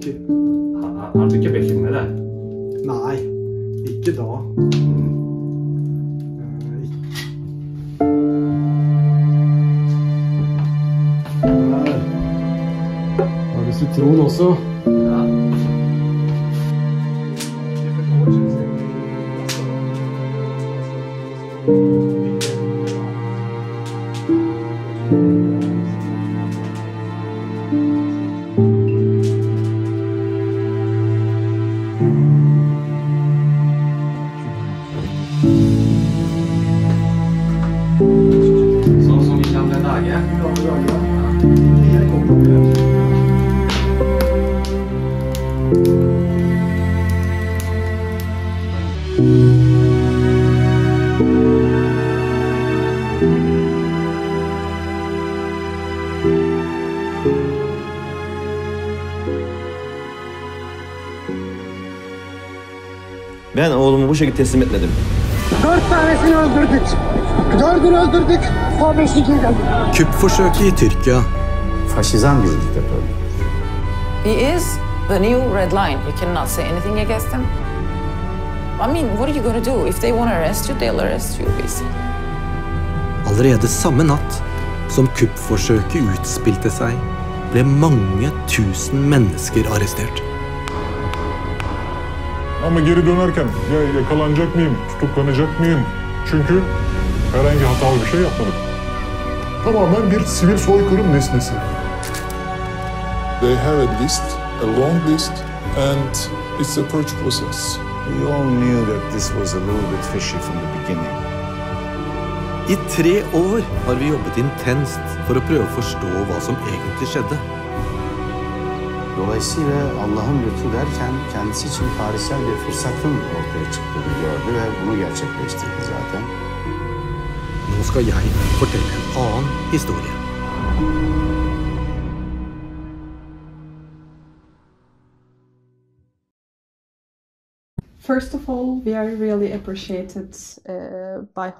tid. Er du ikke bekymret deg? Nei, ikke da. Har du sitron også? Ja. Ben oğlumu bu şekilde teslim etmedim. 4 tanesini öldürdük. 4'ünü öldürdük. Son 5'i girdi. KUP-forsøket i Tyrkia. Faşizan bir diktatör. He is the new red line. You cannot say anything against him. I mean, what are you going to do? If they want to arrest you, they'll arrest you, basically. Allerede samme natt som KUP-forsøket utspilte seg, ble mange tusen mennesker arrestert. Ama geri dönerken ya yakalanacak mıyım, tutuklanacak mıyım? Çünkü herhangi hatalı bir şey yapmadım. Tamamen bir sivil soykırım nesnesi. They have a list, a long list, and it's a purge process. We all knew that this was a little bit fishy from the beginning. I 3 år har vi jobbet intenst for å prøve å forstå hva som egentlig skjedde. Dolayısıyla Allah'ın lütfu derken kendisi için tarihsel bir fırsatın ortaya çıktığını gördü ve bunu gerçekleştirdi zaten. Nå skal jeg fortelle en annen historie. First of all, we are really appreciated by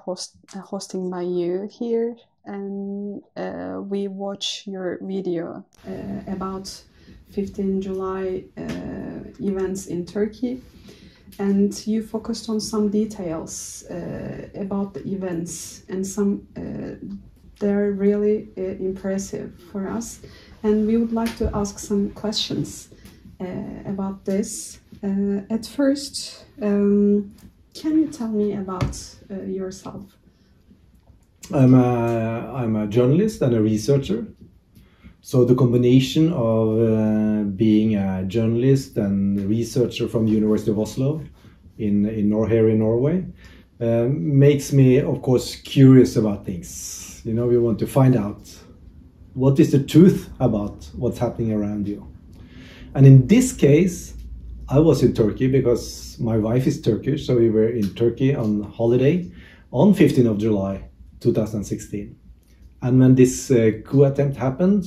hosting my youth here, and we watch your video about 15 July events in Turkey, and you focused on some details about the events, and some they're really impressive for us, and we would like to ask some questions about this. At first, can you tell me about yourself? I'm a journalist and a researcher. So the combination of being a journalist and researcher from the University of Oslo here in Norway makes me, of course, curious about things. You know, we want to find out what is the truth about what's happening around you. And in this case, I was in Turkey because my wife is Turkish, so we were in Turkey on holiday on 15th of July 2016. And when this coup attempt happened,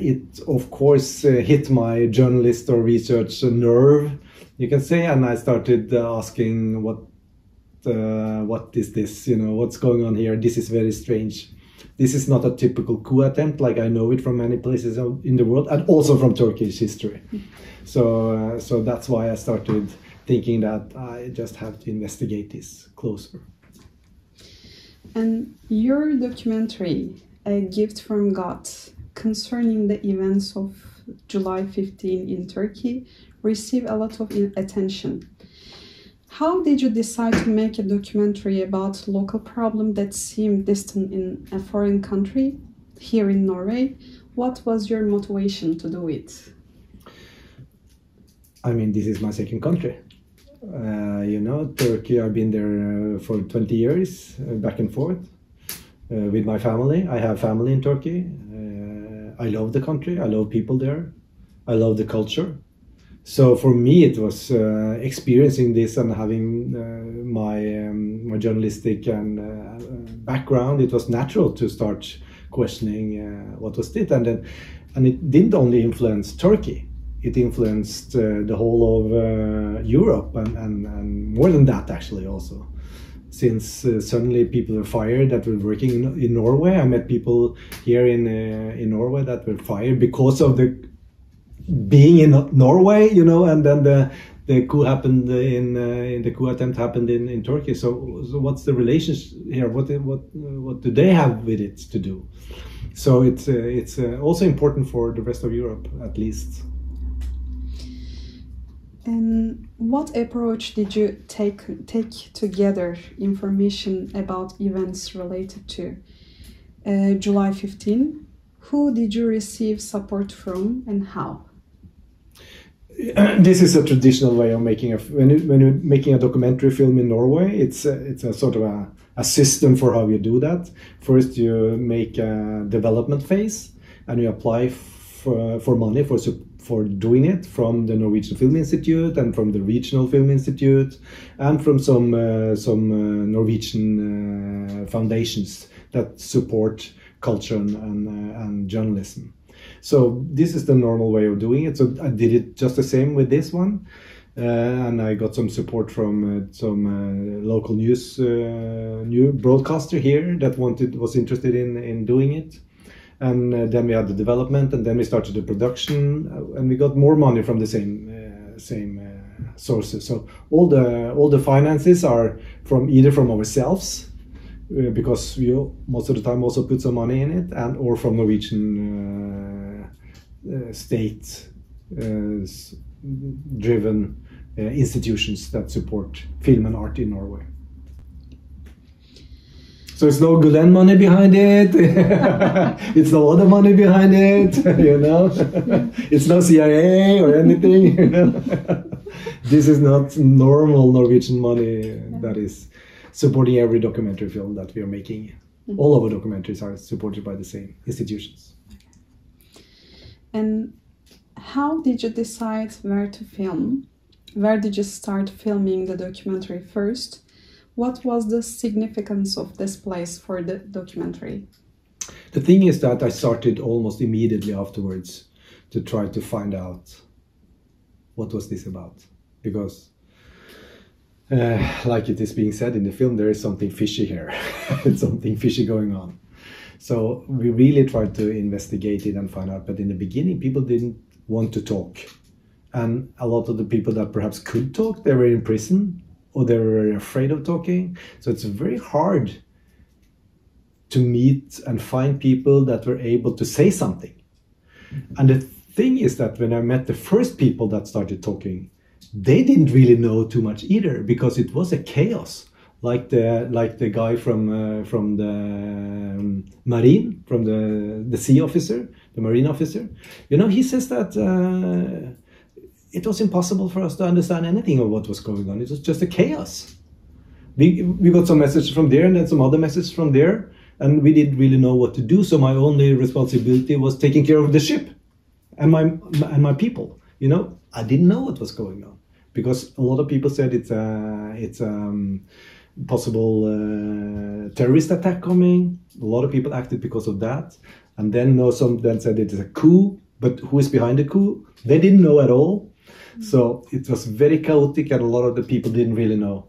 it of course hit my journalist or research nerve, you can say, and I started asking what is this, you know, what's going on here? This is very strange. This is not a typical coup attempt like I know it from many places in the world, and also from Turkish history. So, so that's why I started thinking that I just have to investigate this closer. And your documentary, A Gift from God, concerning the events of July 15 in Turkey, received a lot of attention. How did you decide to make a documentary about local problem that seemed distant in a foreign country, here in Norway? What was your motivation to do it? I mean, this is my second country. You know, Turkey, I've been there for 20 years, back and forth with my family. I have family in Turkey. I love the country. I love people there. I love the culture. So for me, it was experiencing this and having my journalistic and background. It was natural to start questioning what was it. And it didn't only influence Turkey. It influenced the whole of Europe, and more than that, actually, also. Since suddenly people were fired that were working in Norway. I met people here in Norway that were fired because of the being in Norway, you know, and then the coup happened in the coup attempt happened in Turkey. So what's the relationship here? What do they have with it to do? So it's also important for the rest of Europe, at least. And what approach did you take to gather information about events related to July 15? Who did you receive support from, and how? This is a traditional way of making a when you're making a documentary film in Norway. It's a sort of a system for how you do that. First, you make a development phase, and you apply for money for doing it from the Norwegian Film Institute and from the Regional Film Institute and from some Norwegian foundations that support culture and journalism. So this is the normal way of doing it. So I did it just the same with this one, and I got some support from some local new broadcaster here that was interested in doing it. And then we had the development, and then we started the production, and we got more money from the same sources. So all the finances are either from ourselves, because we most of the time also put some money in it, and or from Norwegian state driven institutions that support film and art in Norway. So it's no Gulen money behind it. It's no other money behind it. You know, it's no CIA or anything. You know? This is not normal Norwegian money that is supporting every documentary film that we are making. Mm-hmm. All our documentaries are supported by the same institutions. And how did you decide where to film? Where did you start filming the documentary first? What was the significance of this place for the documentary? The thing is that I started almost immediately afterwards to try to find out what was this about. Because, like it is being said in the film, there is something fishy here. It's something fishy going on. So we really tried to investigate it and find out. But in the beginning, people didn't want to talk. And a lot of the people that perhaps could talk, they were in prison. Or they were afraid of talking. So it's very hard to meet and find people that were able to say something. And the thing is that when I met the first people that started talking, they didn't really know too much either, because it was a chaos. Like the guy from the marine, from the sea officer, the marine officer. You know, he says that it was impossible for us to understand anything of what was going on. It was just a chaos. We got some messages from there and then some other messages from there, and we didn't really know what to do. So my only responsibility was taking care of the ship and my people. You know, I didn't know what was going on, because a lot of people said it's possible terrorist attack coming. A lot of people acted because of that, and then some then said it is a coup. But who is behind the coup? They didn't know at all. So it was very chaotic, and a lot of the people didn't really know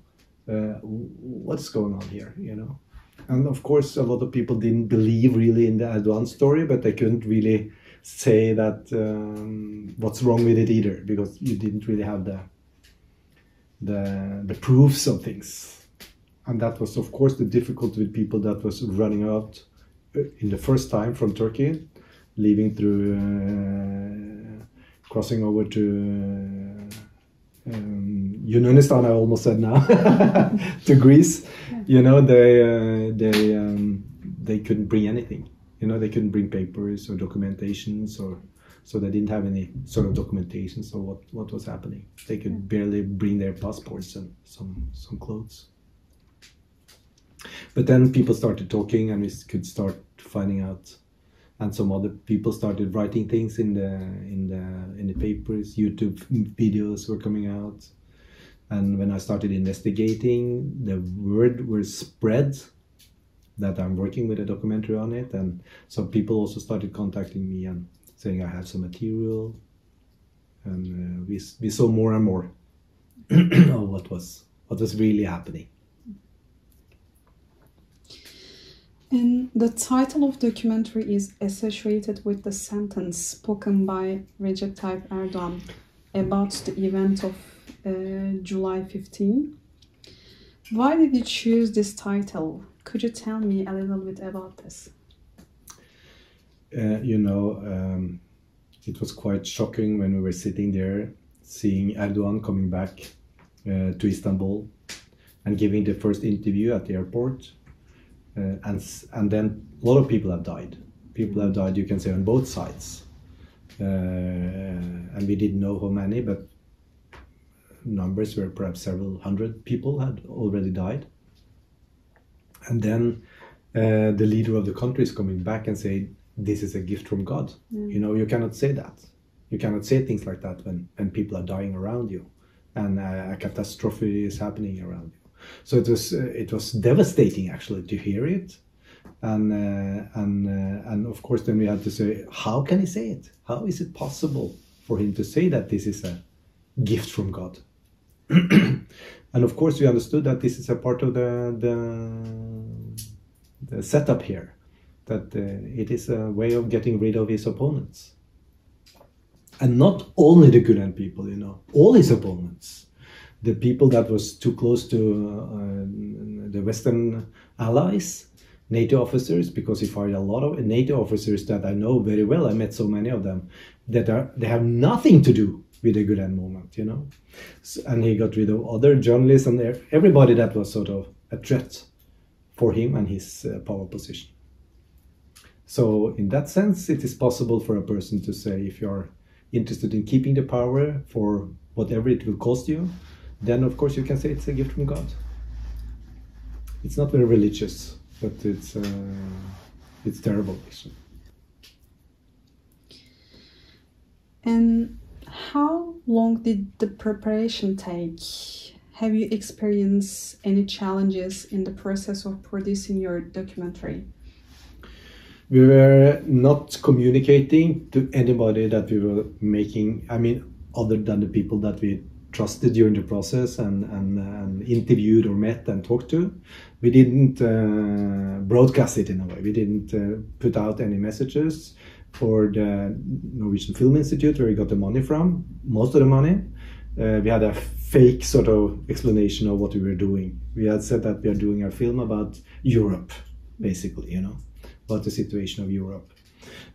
what's going on here, you know. And of course, a lot of people didn't believe really in the Erdogan story, but they couldn't really say that what's wrong with it either, because you didn't really have the proofs of things. And that was, of course, the difficulty with people that was running out in the first time from Turkey, leaving through, crossing over to Yunanistan, I almost said now, to Greece. Yeah. You know, they couldn't bring anything. You know, they couldn't bring papers or documentations, or so they didn't have any sort of documentation. So what was happening? They could barely bring their passports and some clothes. But then people started talking, and we could start finding out. And some other people started writing things in the papers. YouTube videos were coming out, and when I started investigating, the word was spread that I'm working with a documentary on it, and some people also started contacting me and saying I have some material, and we saw more and more of what was really happening. And the title of the documentary is associated with the sentence spoken by Recep Tayyip Erdogan about the event of July 15. Why did you choose this title? Could you tell me a little bit about this? It was quite shocking when we were sitting there, seeing Erdogan coming back to Istanbul and giving the first interview at the airport. And then a lot of people have died. People have died, you can say, on both sides. And we didn't know how many, but numbers were perhaps several hundred people had already died. And then the leader of the country is coming back and saying, this is a gift from God. Mm. You know, you cannot say that. You cannot say things like that when people are dying around you and a catastrophe is happening around you. So it was devastating actually to hear it, and of course then we had to say, how can he say it? How is it possible for him to say that this is a gift from God? And of course we understood that this is a part of the setup here, that it is a way of getting rid of his opponents, and not only the Gulen people, you know, all his opponents. The people that was too close to the Western allies, NATO officers, because he fired a lot of NATO officers that I know very well. I met so many of them that they have nothing to do with the Gulen movement, you know. So, and he got rid of other journalists and everybody that was sort of a threat for him and his power position. So in that sense, it is possible for a person to say, if you are interested in keeping the power for whatever it will cost you, then of course you can say it's a gift from God. It's not very religious, but it's terrible actually. And how long did the preparation take? Have you experienced any challenges in the process of producing your documentary? We were not communicating to anybody that we were making, I mean, other than the people that we trusted during the process and interviewed or met and talked to. We didn't broadcast it in a way. We didn't put out any messages. For the Norwegian Film Institute, where we got the money from, most of the money, we had a fake sort of explanation of what we were doing. We had said that we are doing a film about Europe, basically, you know, about the situation of Europe.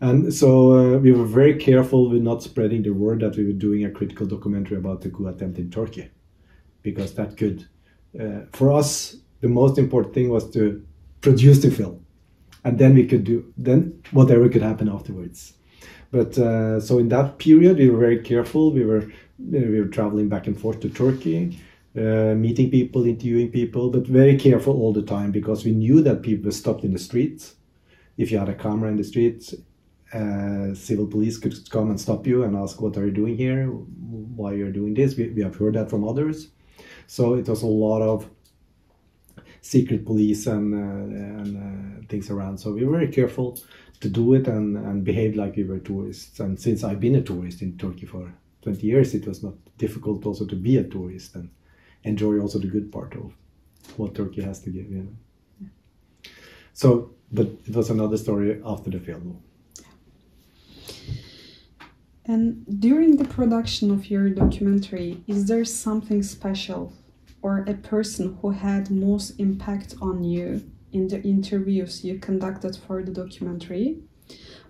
And so we were very careful with not spreading the word that we were doing a critical documentary about the coup attempt in Turkey, because that could, for us, the most important thing was to produce the film, and then we could do, then whatever could happen afterwards. But so in that period, we were very careful. We were traveling back and forth to Turkey, meeting people, interviewing people, but very careful all the time, because we knew that people were stopped in the streets. If you had a camera in the streets, civil police could come and stop you and ask, what are you doing here? Why are you doing this? We have heard that from others. So it was a lot of secret police and things around. So we were very careful to do it and behave like we were tourists. And since I've been a tourist in Turkey for 20 years, it was not difficult also to be a tourist and enjoy also the good part of what Turkey has to give, you know. Yeah. So, but it was another story after the film. And during the production of your documentary, is there something special or a person who had most impact on you in the interviews you conducted for the documentary?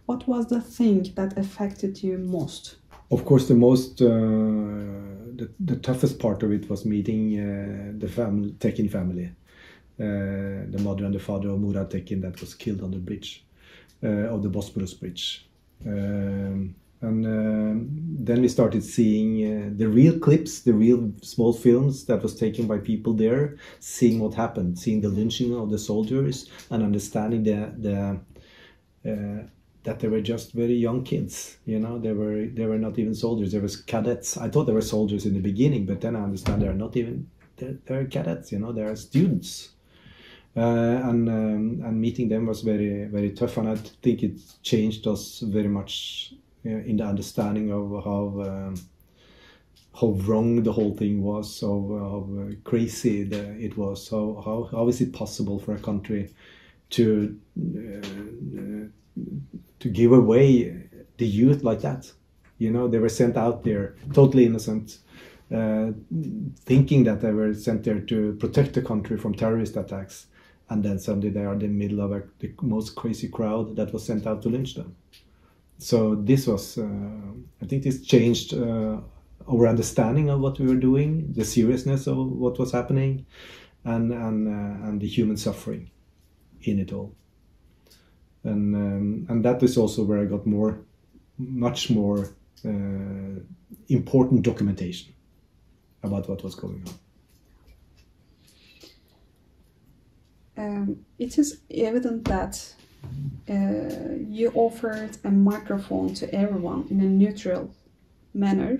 What was the thing that affected you most? Of course, the most, the toughest part of it was meeting the Tekin family. The mother and the father of Muratekin that was killed on the bridge, of the Bosporus bridge. Then we started seeing the real clips, the real small films that was taken by people there, seeing what happened, seeing the lynching of the soldiers, and understanding that they were just very young kids. You know, they were not even soldiers. They were cadets. I thought they were soldiers in the beginning, but then I understand they are not even. They're cadets. You know, they are students. And meeting them was very, very tough, and I think it changed us very much in the understanding of how wrong the whole thing was, how crazy it was, how is it possible for a country to give away the youth like that. You know, they were sent out there totally innocent, thinking that they were sent there to protect the country from terrorist attacks, and then suddenly they are in the middle of the most crazy crowd that was sent out to lynch them. So this was, I think this changed our understanding of what we were doing, the seriousness of what was happening, and the human suffering in it all. And that is also where I got more, much more important documentation about what was going on. It is evident that you offered a microphone to everyone in a neutral manner.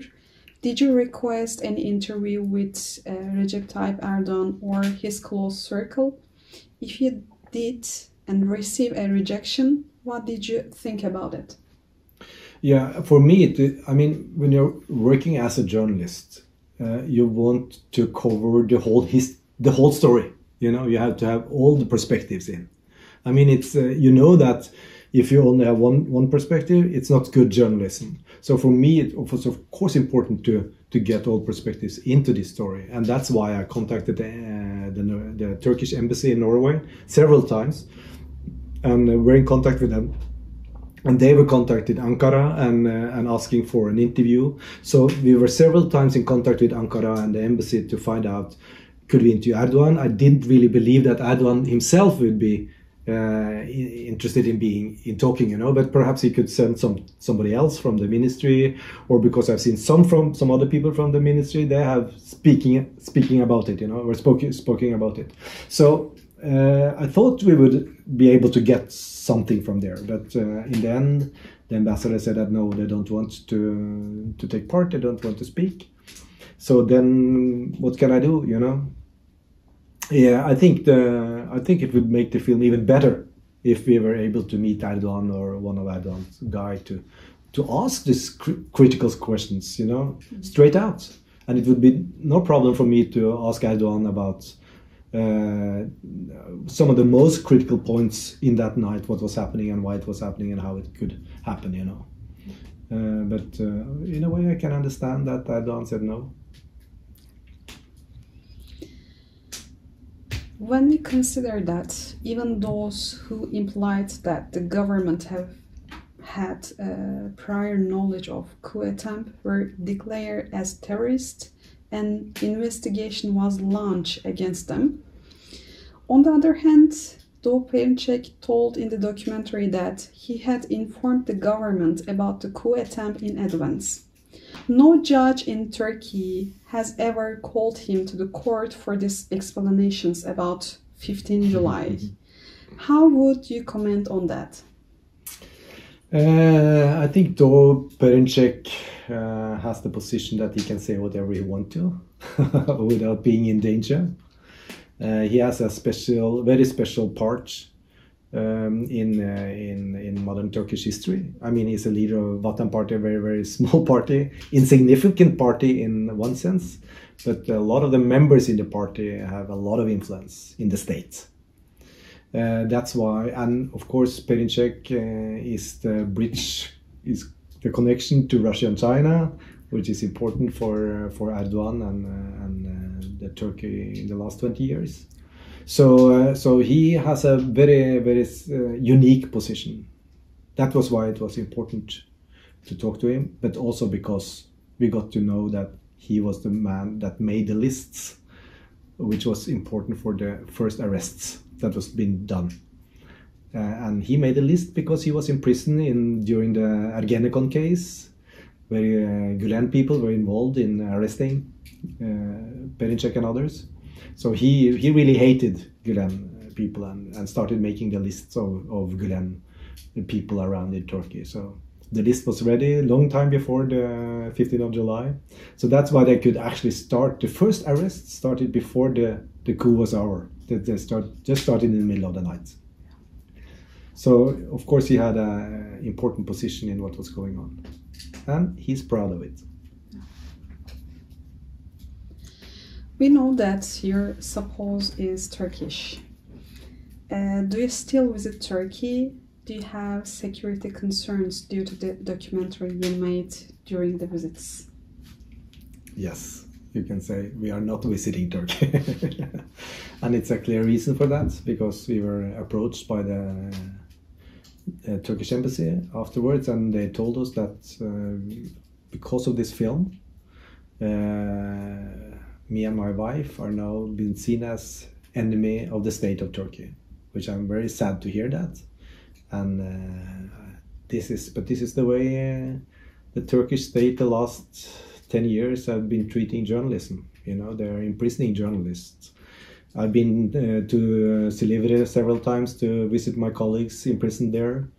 Did you request an interview with Recep Tayyip Erdogan or his close circle? If you did and received a rejection, what did you think about it? Yeah, for me, I mean, when you're working as a journalist, you want to cover the whole story. You know, you have to have all the perspectives in. I mean, it's you know that if you only have one perspective, it's not good journalism. So for me, it was of course important to get all perspectives into this story, and that's why I contacted the Turkish embassy in Norway several times, and we're in contact with them. And they were contacted Ankara and asking for an interview. So we were several times in contact with Ankara and the embassy to find out, could we interview Erdogan? I didn't really believe that Erdogan himself would be interested in talking, you know, but perhaps he could send somebody else from the ministry, or because I've seen some other people from the ministry, they have speaking about it, you know, or speaking about it. So I thought we would be able to get something from there, but in the end, the ambassador said that no, they don't want to take part, they don't want to speak. So then, what can I do? You know? Yeah, I think it would make the film even better if we were able to meet Erdogan or one of Erdogan's guy to ask these critical questions, you know, straight out. And it would be no problem for me to ask Erdogan about some of the most critical points in that night, what was happening and why it was happening and how it could happen, you know. But in a way, I can understand that Erdogan said no. When we consider that even those who implied that the government have had prior knowledge of coup attempt were declared as terrorists, and investigation was launched against them. On the other hand, Doğu Perinçek told in the documentary that he had informed the government about the coup attempt in advance. No judge in Turkey has ever called him to the court for these explanations about 15 July. How would you comment on that? I think Doğu Perinçek has the position that he can say whatever he wants to without being in danger. He has a special, very special part in modern Turkish history. I mean, he's a leader of Vatan Party, a very, very small party, insignificant party in one sense, but a lot of the members in the party have a lot of influence in the state. That's why, and of course, Perinçek is the bridge, is the connection to Russia and China, which is important for Erdogan and the Turkey in the last 20 years. So, so he has a very, very unique position. That was why it was important to talk to him, but also because we got to know that he was the man that made the lists, which was important for the first arrests that was being done. And he made a list because he was in prison during the Ergenekon case, where Gulen people were involved in arresting Perinçek and others. So he really hated Gulen people and started making the lists of Gulen people around in Turkey. So the list was ready a long time before the 15th of July. So that's why they could actually start. The first arrest started before the coup was over. They just started in the middle of the night. So, of course, he had an important position in what was going on. And he's proud of it. We know that your suppose is Turkish. Do you still visit Turkey? Do you have security concerns due to the documentary you made during the visits? Yes, you can say we are not visiting Turkey. And it's a clear reason for that, because we were approached by the Turkish embassy afterwards, and they told us that because of this film, me and my wife are now being seen as enemy of the state of Turkey, which I'm very sad to hear that. And this is the way the Turkish state the last 10 years have been treating journalism. You know, they're imprisoning journalists. I've been to Silivri several times to visit my colleagues imprisoned there.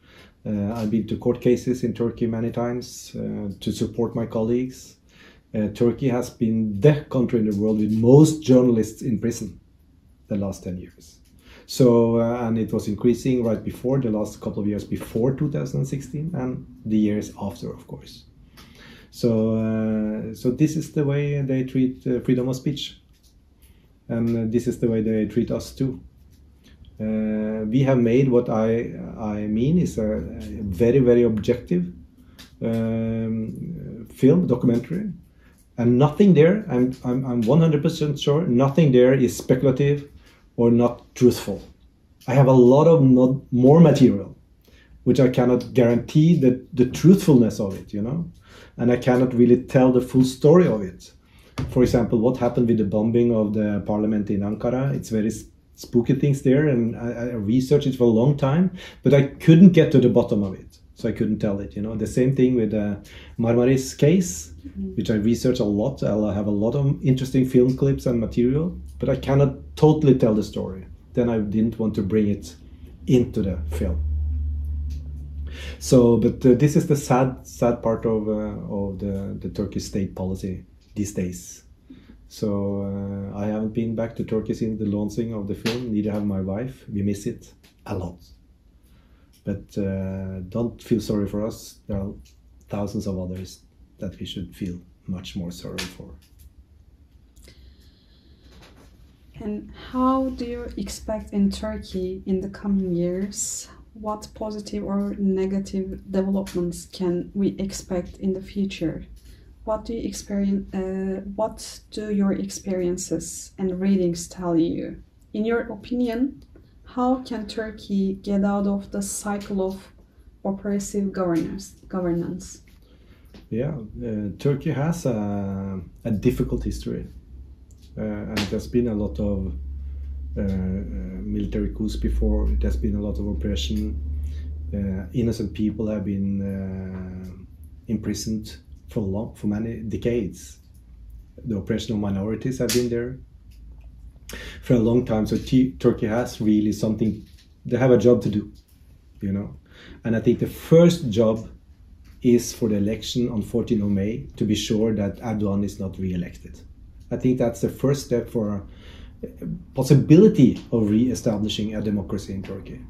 I've been to court cases in Turkey many times to support my colleagues. Turkey has been the country in the world with most journalists in prison the last 10 years. So, and it was increasing right before, the last couple of years before 2016 and the years after, of course. So, so this is the way they treat freedom of speech. And this is the way they treat us too. We have made what I mean is a very, very objective film, documentary. And nothing there, I'm 100% sure, nothing there is speculative or not truthful. I have a lot of more material, which I cannot guarantee the truthfulness of it, you know? And I cannot really tell the full story of it. For example, what happened with the bombing of the parliament in Ankara? It's very spooky things there, and I researched it for a long time, but I couldn't get to the bottom of it. So I couldn't tell it, you know. The same thing with the Marmaris case, which I research a lot. I have a lot of interesting film clips and material, but I cannot totally tell the story. Then I didn't want to bring it into the film. So, but this is the sad part of the Turkish state policy these days. So I haven't been back to Turkey since the launching of the film. Neither have my wife. We miss it a lot. But don't feel sorry for us. There are thousands of others that we should feel much more sorry for. And how do you expect in Turkey in the coming years? What positive or negative developments can we expect in the future? What do you experience? What do your experiences and readings tell you? In your opinion, how can Turkey get out of the cycle of oppressive governance? Yeah, Turkey has a difficult history. And there's been a lot of military coups before. There's been a lot of oppression. Innocent people have been imprisoned for many decades. The oppression of minorities have been there for a long time. So Turkey has really something, they have a job to do, you know. And I think the first job is for the election on 14th of May to be sure that Erdogan is not re-elected. I think that's the first step for a possibility of re-establishing a democracy in Turkey.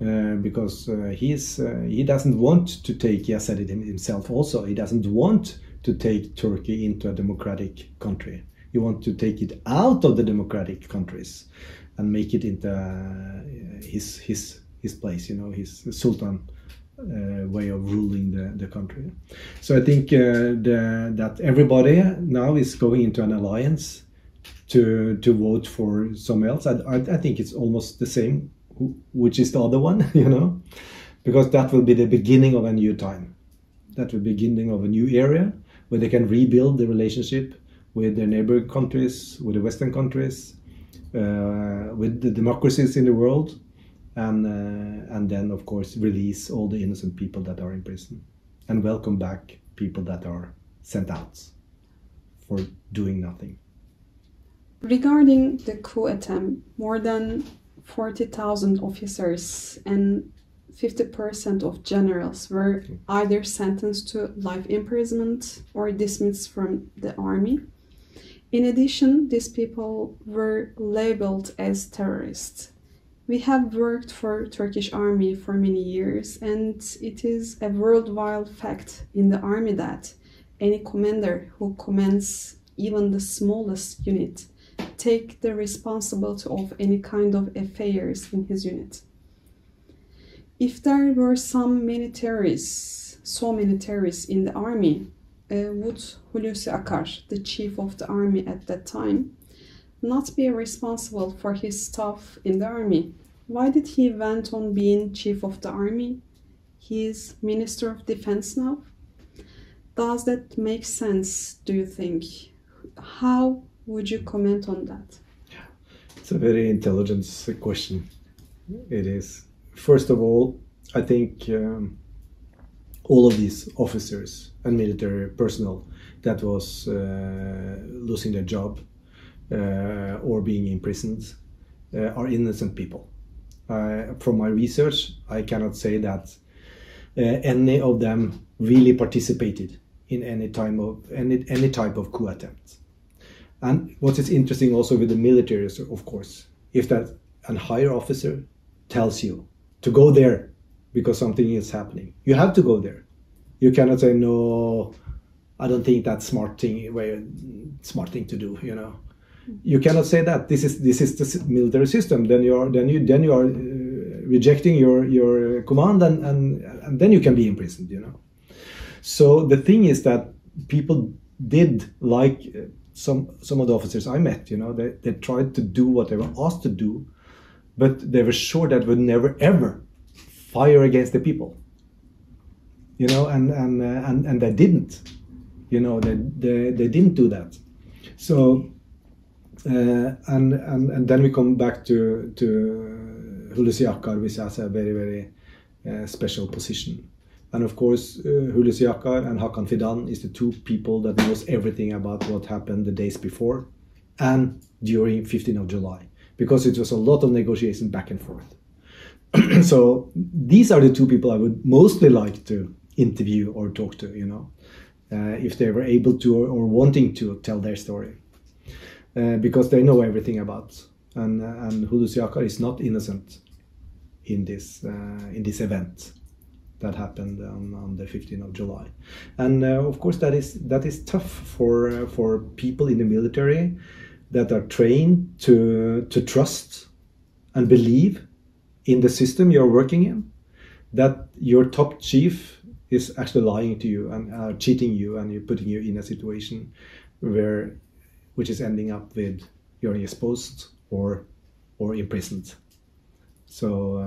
Because he doesn't want to take, he has said it himself also, he doesn't want to take Turkey into a democratic country. He wants to take it out of the democratic countries and make it into his place, you know, his sultan way of ruling the country. So I think that everybody now is going into an alliance to vote for someone else. I think it's almost the same. Which is the other one, you know, because that will be the beginning of a new time. That will be the beginning of a new area where they can rebuild the relationship with their neighbor countries, with the Western countries, with the democracies in the world, and then, of course, release all the innocent people that are in prison and welcome back people that are sent out for doing nothing. Regarding the coup attempt, more than 40,000 officers and 50% of generals were either sentenced to life imprisonment or dismissed from the army. In addition, these people were labeled as terrorists. We have worked for Turkish army for many years, and it is a worldwide fact in the army that any commander who commands even the smallest unit take the responsibility of any kind of affairs in his unit. If there were so many terrorists in the army, would Hulusi Akar, the chief of the army at that time, not be responsible for his staff in the army? Why did he went on being chief of the army? He is Minister of Defense now. Does that make sense, do you think? How would you comment on that? It's a very intelligent question. It is. First of all, I think all of these officers and military personnel that was losing their job or being imprisoned are innocent people. From my research, I cannot say that any of them really participated in any type of coup attempt. And what is interesting also with the military is, of course, if that a higher officer tells you to go there because something is happening, you have to go there. You cannot say, no, I don't think that's smart thing to do, you know. You cannot say that. This is the military system. Then you are rejecting your command, and then you can be imprisoned, you know. So the thing is that people did, like some of the officers I met, you know, they tried to do what they were asked to do, but they were sure that would never ever fire against the people, you know, and they didn't, you know, they didn't do that. So and then we come back to Hulusi Akar, which has a very, very special position. And of course, Hulusi Akar and Hakan Fidan is the two people that knows everything about what happened the days before and during 15th of July, because it was a lot of negotiation back and forth. So these are the two people I would mostly like to interview or talk to, you know, if they were able to or wanting to tell their story, because they know everything about. And Hulusi Akar is not innocent in this event that happened on the 15th of July, and of course that is tough for people in the military that are trained to trust and believe in the system you're working in, that your top chief is actually lying to you and cheating you, and you're putting you in a situation which is ending up with you're exposed or imprisoned. So.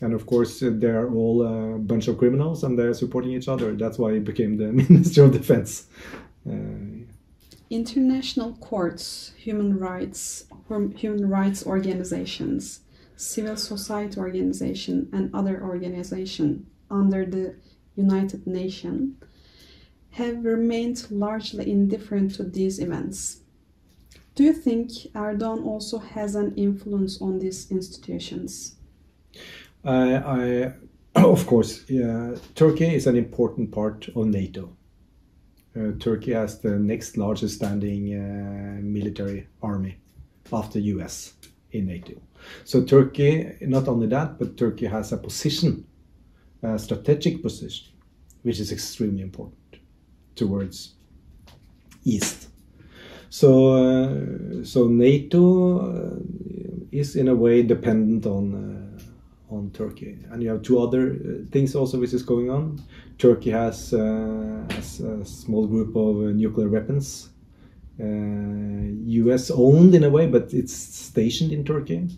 And of course, they're all a bunch of criminals and they're supporting each other. That's why he became the Minister of Defense. International courts, human rights organizations, civil society organizations, and other organizations under the United Nations have remained largely indifferent to these events. Do you think Erdogan also has an influence on these institutions? Of course, yeah, Turkey is an important part of NATO. Turkey has the next largest standing military army after US in NATO. So Turkey, not only that, but Turkey has a position, a strategic position, which is extremely important towards East. So NATO is in a way dependent on Turkey. And you have two other things also which is going on. Turkey has a small group of nuclear weapons, US owned in a way, but it's stationed in Turkey.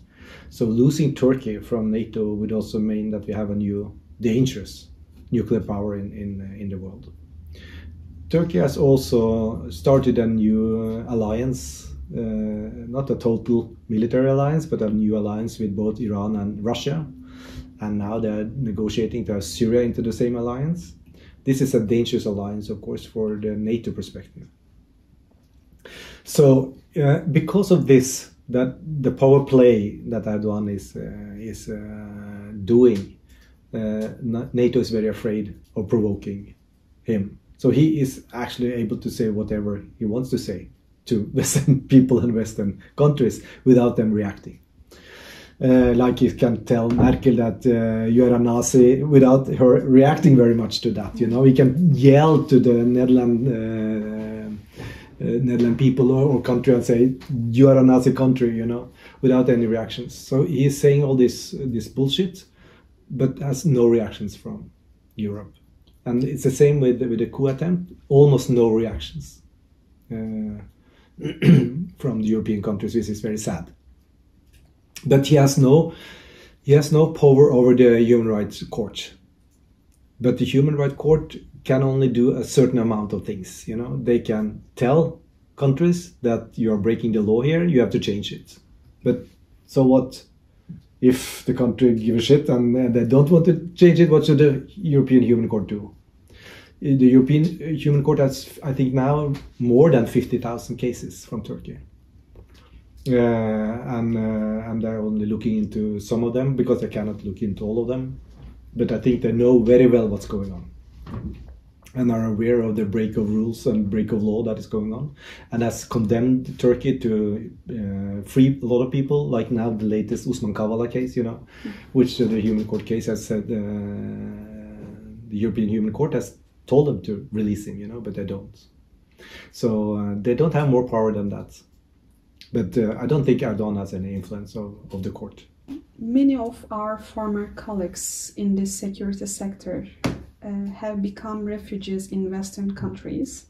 So losing Turkey from NATO would also mean that we have a new dangerous nuclear power in the world. Turkey has also started a new alliance, not a total military alliance, but a new alliance with both Iran and Russia. And now they're negotiating to have Syria into the same alliance. This is a dangerous alliance, of course, for the NATO perspective. So because of this, that the power play that Erdogan is doing, NATO is very afraid of provoking him. So he is actually able to say whatever he wants to say to Western people and Western countries without them reacting. Like you can tell Merkel that you are a Nazi without her reacting very much to that. You know, he can yell to the Netherlands Netherlands people or country and say, you are a Nazi country, you know, without any reactions. So he's saying all this bullshit, but has no reactions from Europe. And it's the same with the coup attempt, almost no reactions from the European countries, which is very sad. But he has no power over the Human Rights Court. But the Human Rights Court can only do a certain amount of things, you know. They can tell countries that you are breaking the law here, you have to change it. But so what if the country gives a shit and they don't want to change it? What should the European Human Court do? The European Human Court has, I think, now more than 50,000 cases from Turkey. And they're only looking into some of them because they cannot look into all of them. But I think they know very well what's going on and are aware of the break of rules and break of law that is going on, and has condemned Turkey to free a lot of people, like now the latest Osman Kavala case, you know, which the Human Court case has said, the European Human Court has told them to release him, you know, but they don't. So they don't have more power than that. But I don't think Erdogan has any influence of the court. Many of our former colleagues in the security sector have become refugees in Western countries.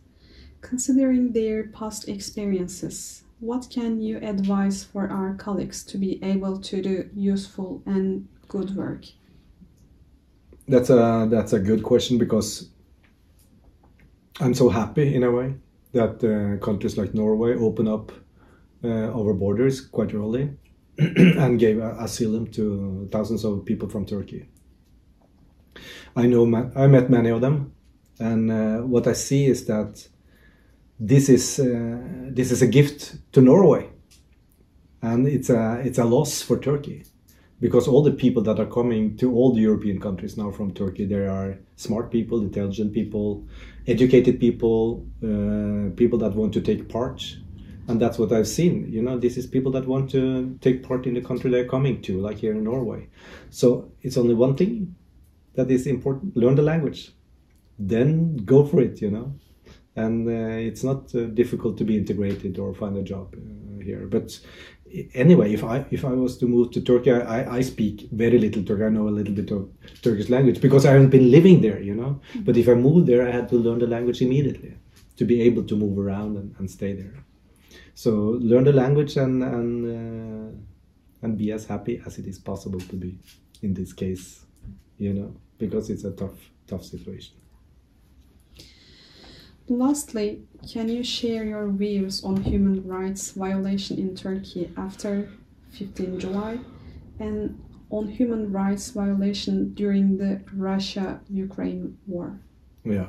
Considering their past experiences, what can you advise for our colleagues to be able to do useful and good work? That's a good question, because I'm so happy in a way that countries like Norway open up our borders quite early and gave asylum to thousands of people from Turkey. I met many of them, and what I see is that this is a gift to Norway, and it's a loss for Turkey, because all the people that are coming to all the European countries now from Turkey, there are smart people, intelligent people, educated people, people that want to take part. And that's what I've seen, you know, this is people that want to take part in the country they're coming to, like here in Norway. So it's only one thing that is important: learn the language, then go for it, you know. And it's not difficult to be integrated or find a job here. But anyway, if I was to move to Turkey, I speak very little Turkish. I know a little bit of Turkish language because I haven't been living there, you know. But if I moved there, I had to learn the language immediately to be able to move around and stay there. So learn the language and be as happy as it is possible to be in this case, you know, because it's a tough situation. Lastly, can you share your views on human rights violation in Turkey after 15 July and on human rights violation during the Russia-Ukraine war? Yeah.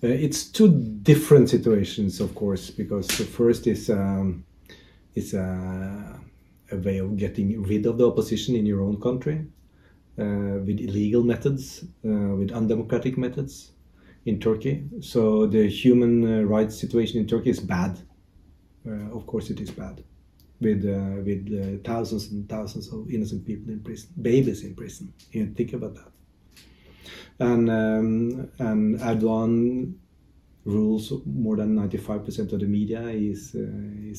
It's two different situations, of course, because the first is a way of getting rid of the opposition in your own country with illegal methods, with undemocratic methods in Turkey. So the human rights situation in Turkey is bad. Of course, it is bad, with thousands and thousands of innocent people in prison, babies in prison. You know, think about that. And Erdogan rules more than 95% of the media. He's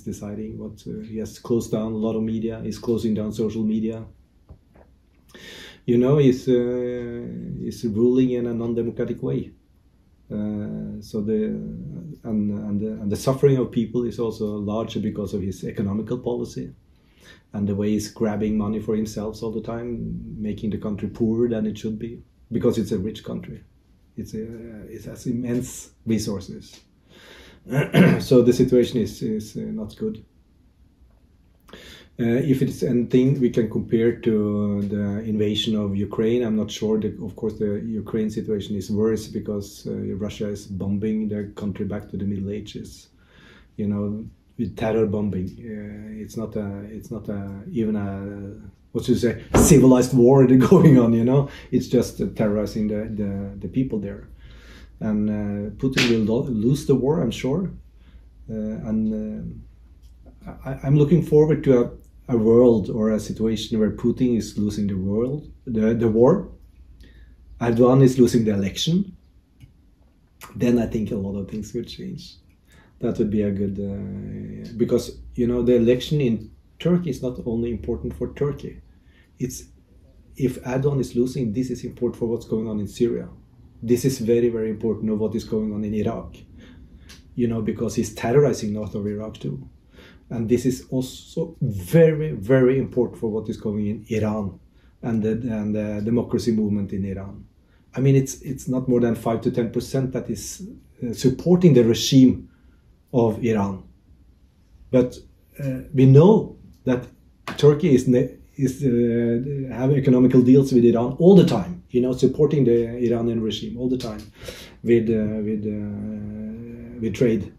deciding what he has closed down a lot of media. He's closing down social media. You know, he's ruling in a non-democratic way. So the suffering of people is also larger because of his economical policy, and the way he's grabbing money for himself all the time, making the country poorer than it should be. Because it's a rich country, it has immense resources. So the situation is not good. If it's anything we can compare to the invasion of Ukraine, I'm not sure. Of course, the Ukraine situation is worse because Russia is bombing their country back to the Middle Ages, you know, with terror bombing. It's not even a what you say, civilized war going on, you know. It's just terrorizing the people there. And Putin will lose the war, I'm sure. I'm looking forward to a world or a situation where Putin is losing the war. Erdogan is losing the election. Then I think a lot of things will change. That would be a good, because, you know, the election in Turkey is not only important for Turkey. It's, if Erdogan is losing, this is important for what's going on in Syria. This is very, very important of what is going on in Iraq, you know, because he's terrorizing north of Iraq too. And this is also very, very important for what is going in Iran and the democracy movement in Iran. I mean, it's not more than 5 to 10% that is supporting the regime of Iran. But we know that Turkey is having economical deals with Iran all the time, you know, supporting the Iranian regime all the time with trade.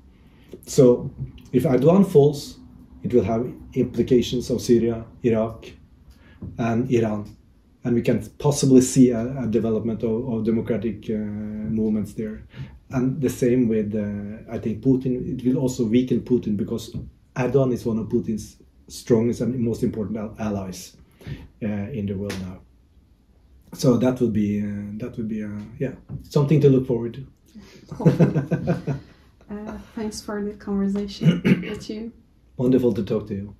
So if Erdogan falls, it will have implications of Syria, Iraq, and Iran. And we can possibly see a development of democratic movements there. And the same with, I think, Putin. It will also weaken Putin, because Erdogan is one of Putin's strongest and most important allies in the world now. So that would be yeah, something to look forward to. Cool. Thanks for the conversation with you. Wonderful to talk to you.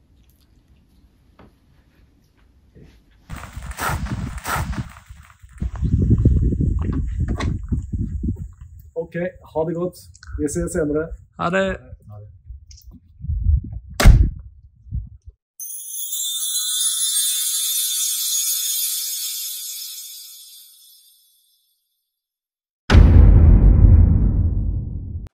Ok, ha det godt. Vi ses senere. Ha det.